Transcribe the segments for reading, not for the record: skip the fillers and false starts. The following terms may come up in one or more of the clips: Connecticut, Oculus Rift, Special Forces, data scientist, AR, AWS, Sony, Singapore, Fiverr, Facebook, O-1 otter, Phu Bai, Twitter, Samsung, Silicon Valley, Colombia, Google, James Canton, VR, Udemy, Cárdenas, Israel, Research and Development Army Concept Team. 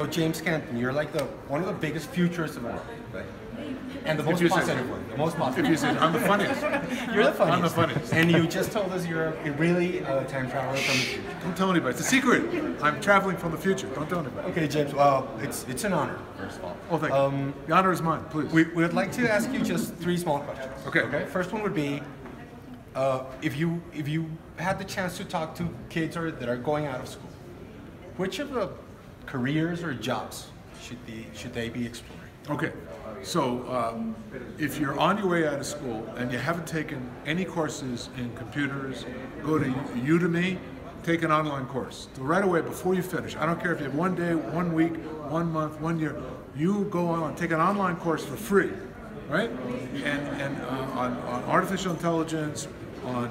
So James Canton, you're like one of the biggest futurists of all, right? And the most positive one. The most positive. If you said, I'm the funniest. You're the funniest. I'm the funniest. And you just told us you're really a time traveler from the future. Don't tell anybody. It's a secret. I'm traveling from the future. Don't tell anybody. Okay, James. Well, it's an honor, first of all. Oh, thank you. The honor is mine, please. We would like to ask you just three small questions. Okay. Okay. First one would be, if you had the chance to talk to kids that are going out of school, which of the careers or jobs should they be exploring? Okay, so if you're on your way out of school and you haven't taken any courses in computers, go to Udemy, take an online course. So right away, before you finish, I don't care if you have 1 day, 1 week, 1 month, 1 year, you go on, take an online course for free, right? And on artificial intelligence, on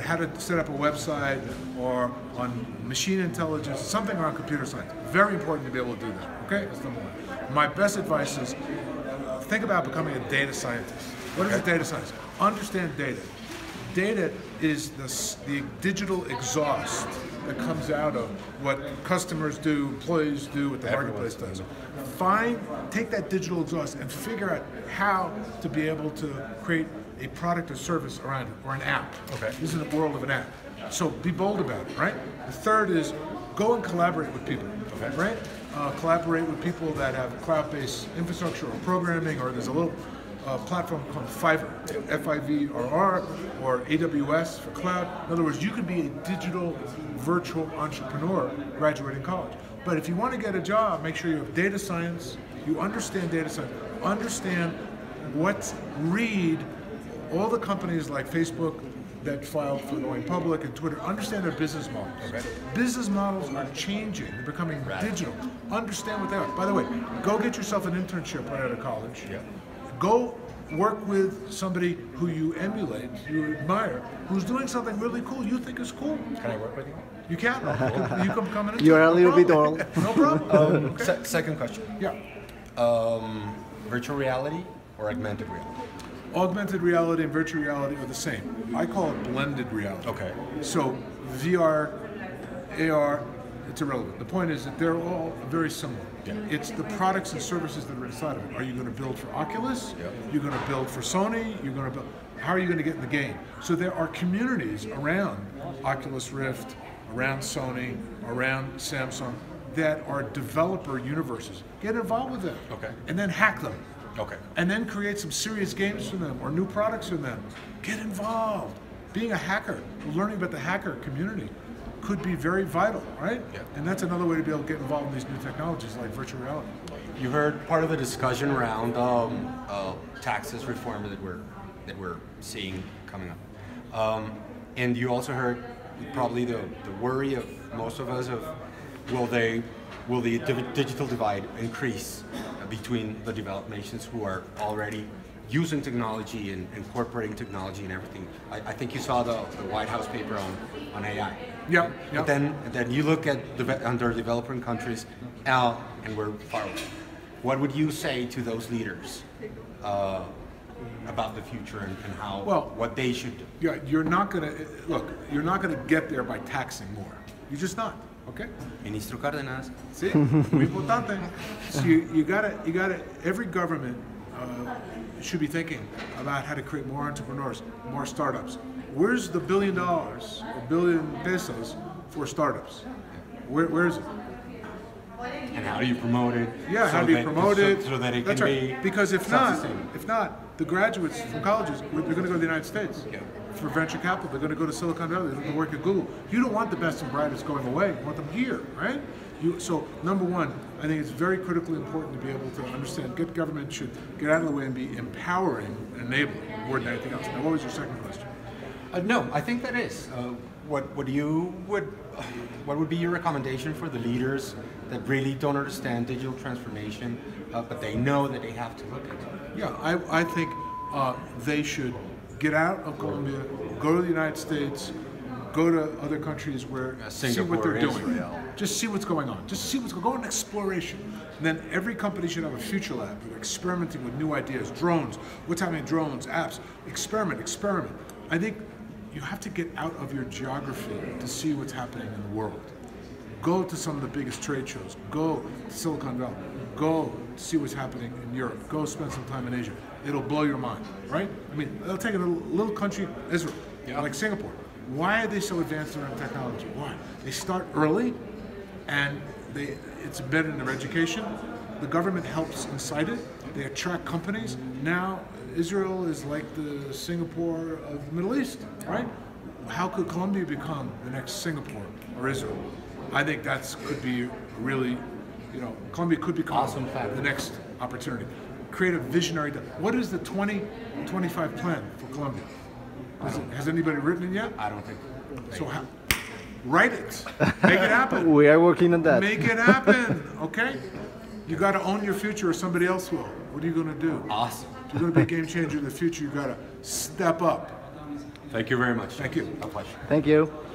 how to set up a website, or on machine intelligence, something around computer science. Very important to be able to do that, okay? That's number one. My best advice is think about becoming a data scientist. What is data science? Understand data. Data is the digital exhaust that comes out of what customers do, employees do, what the marketplace does. Take that digital exhaust and figure out how to be able to create a product or service around it, or an app. Okay. This is the world of an app. So be bold about it, right? The third is go and collaborate with people, okay, right? Collaborate with people that have cloud-based infrastructure or programming, or there's a little platform called Fiverr, F-I-V-R-R, or AWS for cloud. In other words, you could be a digital virtual entrepreneur graduating college. But if you want to get a job, make sure you have data science, you understand data science, understand all the companies like Facebook that filed for going public and Twitter, understand their business models. Okay. Business models are changing, they're becoming digital. Understand what they are. By the way, go get yourself an internship right out of college. Yeah. Go work with somebody who you emulate, you admire, who's doing something really cool you think is cool. Can I work with you? You can. You can come in. You're a little bit old. No problem. Okay. Second question. Yeah. Virtual reality or augmented reality? Augmented reality and virtual reality are the same. I call it blended reality. Okay. So VR, AR, it's irrelevant. The point is that they're all very similar. Yeah. It's the products and services that are inside of it. Are you going to build for Oculus? Yeah. You're going to build for Sony? You're going to build. How are you going to get in the game? So there are communities around Oculus Rift, around Sony, around Samsung that are developer universes. Get involved with them. Okay. And then hack them. Okay. And then create some serious games for them or new products for them. Get involved. Being a hacker, learning about the hacker community could be very vital, right? Yeah. And that's another way to be able to get involved in these new technologies like virtual reality. You heard part of the discussion around taxes reform that we're seeing coming up. And you also heard probably the worry of most of us of will the digital divide increase between the developed nations who are already using technology and incorporating technology and everything. I think you saw the White House paper on AI. Yeah. But then you look at developing countries, and we're far away. What would you say to those leaders about the future and how what they should do? Yeah, you're not gonna get there by taxing more. You're just not. Okay. Ministro Cárdenas. See, muy importante. So you gotta. Every government should be thinking about how to create more entrepreneurs, more startups. Where's the $1 billion, or $1 billion pesos for startups? Where is it? And how do you promote it? Yeah, how do you promote it so that it can be? Because if not, the graduates from colleges, they're going to go to the United States. Yeah. For venture capital, they're going to go to Silicon Valley, they're going to work at Google. You don't want the best and brightest going away, you want them here, right? So number one, I think it's very critically important to be able to understand good government should get out of the way and be empowering and enabling more than anything else. Now, what was your second question? No, I think that is. What would be your recommendation for the leaders that really don't understand digital transformation, but they know that they have to look at it? Yeah, I think they should get out of Colombia, go to the United States, go to other countries where, Singapore, see what they're doing. Israel. Just see what's going on. Just see what's going on. Go on exploration. And then every company should have a future lab. You're experimenting with new ideas, drones, what's happening, drones, apps. Experiment, experiment. I think you have to get out of your geography to see what's happening in the world. Go to some of the biggest trade shows. Go to Silicon Valley. Go see what's happening in Europe. Go spend some time in Asia. It'll blow your mind, right? I mean, it'll take a little country, Israel, like Singapore. Why are they so advanced around technology? Why? They start early, and it's embedded in their education. The government helps incite it. They attract companies. Now, Israel is like the Singapore of the Middle East, right? How could Colombia become the next Singapore or Israel? I think that could be really, you know, Colombia could become awesome the next opportunity. Create a visionary. What is the 2025 plan for Colombia? Has anybody written it yet? I don't think. So write it. Make it happen. We are working on that. Make it happen, okay? You got to own your future or somebody else will. What are you going to do? Awesome. If you're going to be a game changer in the future, you got to step up. Thank you very much. Thank you. A pleasure. Thank you.